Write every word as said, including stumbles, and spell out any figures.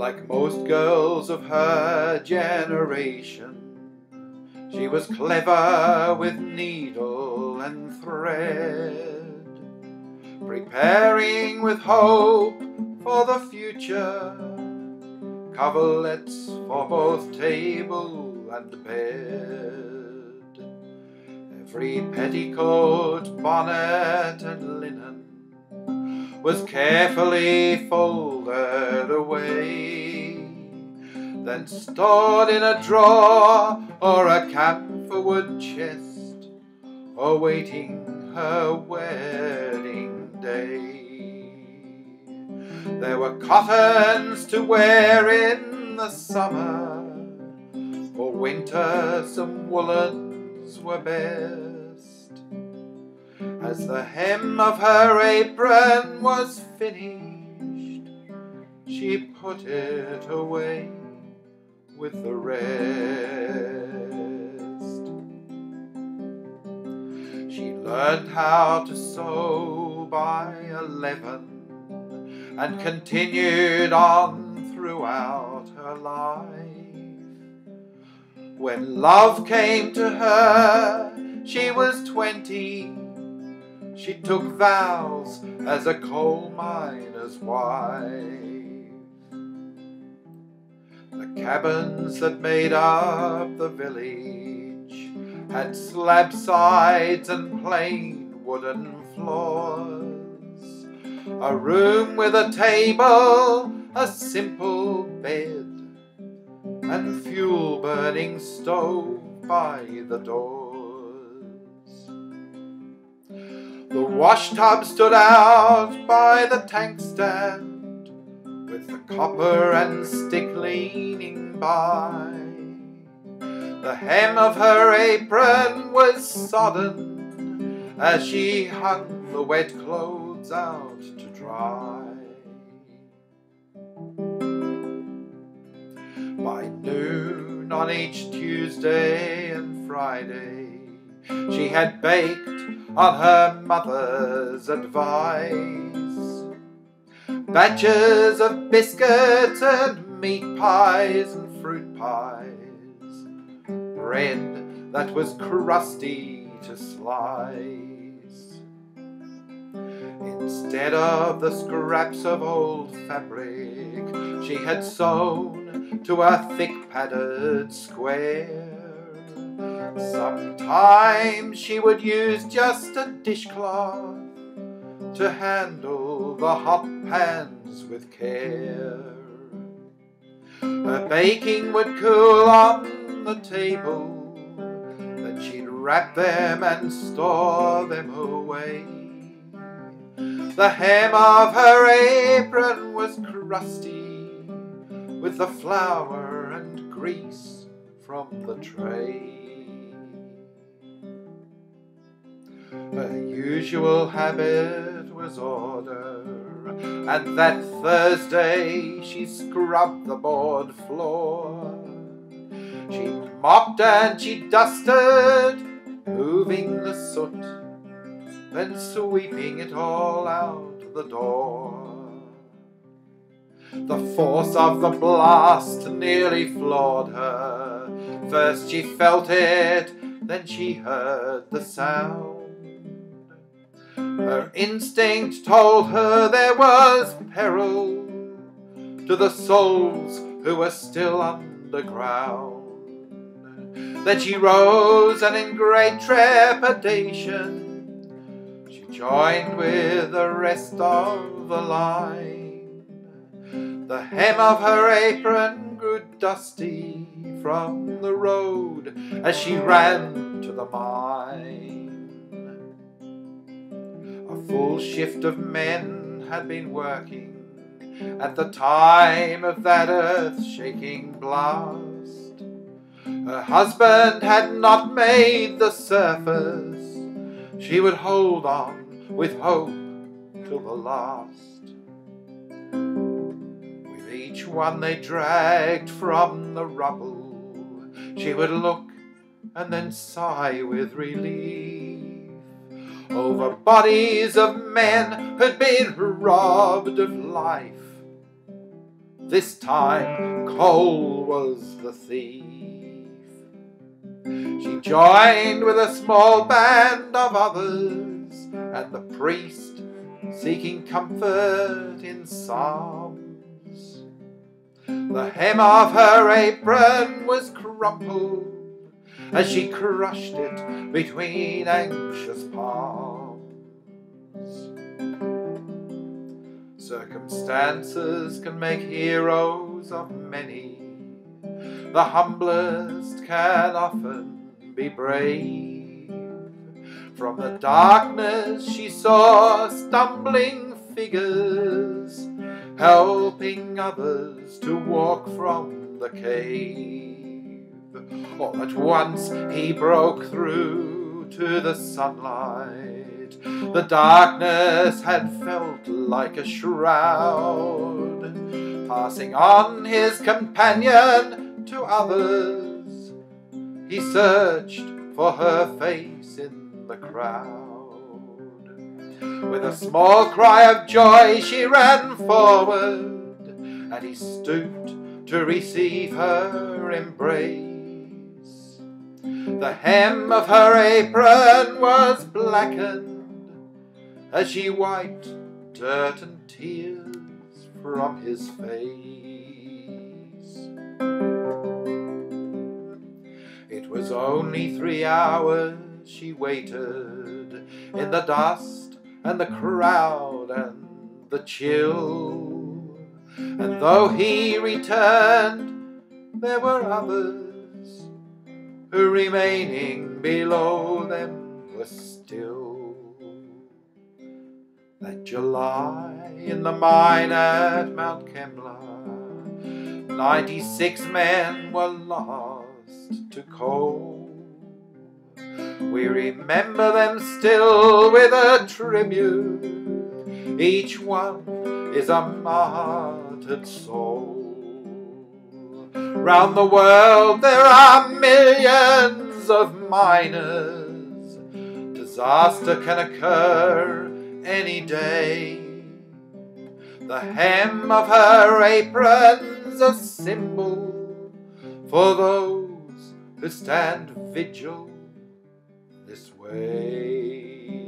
Like most girls of her generation, she was clever with needle and thread, preparing with hope for the future, coverlets for both table and bed. Every petticoat, bonnet and linen was carefully folded away, then stored in a drawer or a camphor wood chest, awaiting her wedding day. There were cottons to wear in the summer, for winter some woolens were best. As the hem of her apron was finished, she put it away with the rest. She learned how to sew by eleven and continued on throughout her life. When love came to her, she was twenty. She took vows as a coal miner's wife. The cabins that made up the village had slab sides and plain wooden floors, a room with a table, a simple bed, and fuel-burning stove by the door. The wash tub stood out by the tank stand, with the copper and stick leaning by. The hem of her apron was sodden as she hung the wet clothes out to dry. By noon on each Tuesday and Friday, she had baked on her mother's advice batches of biscuits and meat pies and fruit pies, bread that was crusty to slice. Instead of the scraps of old fabric, she had sewn to a thick padded square. Sometimes she would use just a dishcloth to handle the hot pans with care. Her baking would cool on the table, then she'd wrap them and store them away. The hem of her apron was crusty with the flour and grease from the tray. Her usual habit was order, and that Thursday she scrubbed the board floor. She mopped and she dusted, moving the soot, then sweeping it all out the door. The force of the blast nearly floored her. First she felt it, then she heard the sound. Her instinct told her there was peril to the souls who were still underground. Then she rose, and in great trepidation she joined with the rest of the line. The hem of her apron grew dusty from the road as she ran to the mine. A full shift of men had been working at the time of that earth-shaking blast. Her husband had not made the surface. She would hold on with hope till the last. With each one they dragged from the rubble, she would look and then sigh with relief over bodies of men who'd been robbed of life This time Cole was the thief. She joined with a small band of others, and the priest, seeking comfort in psalms. The hem of her apron was crumpled as she crushed it between anxious palms. Circumstances can make heroes of many. The humblest can often be brave. From the darkness she saw stumbling figures, helping others to walk from the cave. All at once he broke through to the sunlight. The darkness had felt like a shroud, passing on his companion to others. He searched for her face in the crowd. With a small cry of joy she ran forward, and he stooped to receive her embrace. The hem of her apron was blackened as she wiped dirt and tears from his face. It was only three hours she waited, in the dust and the crowd and the chill. And though he returned, there were others who, remaining below them, were still. That July, in the mine at Mount Kembla, ninety-six men were lost to coal. We remember them still with a tribute. Each one is a martyred soul. Round the world there are millions of miners. Disaster can occur any day. The hem of her apron's a symbol for those who stand vigil this way.